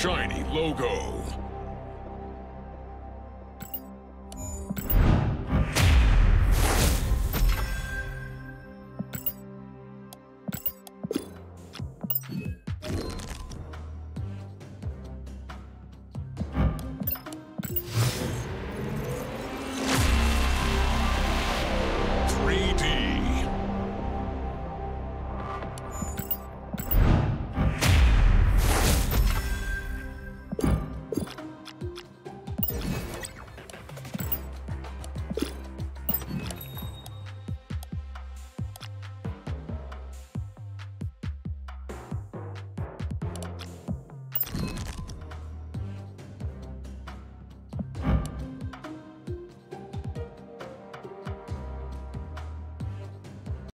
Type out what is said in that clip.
shiny logo.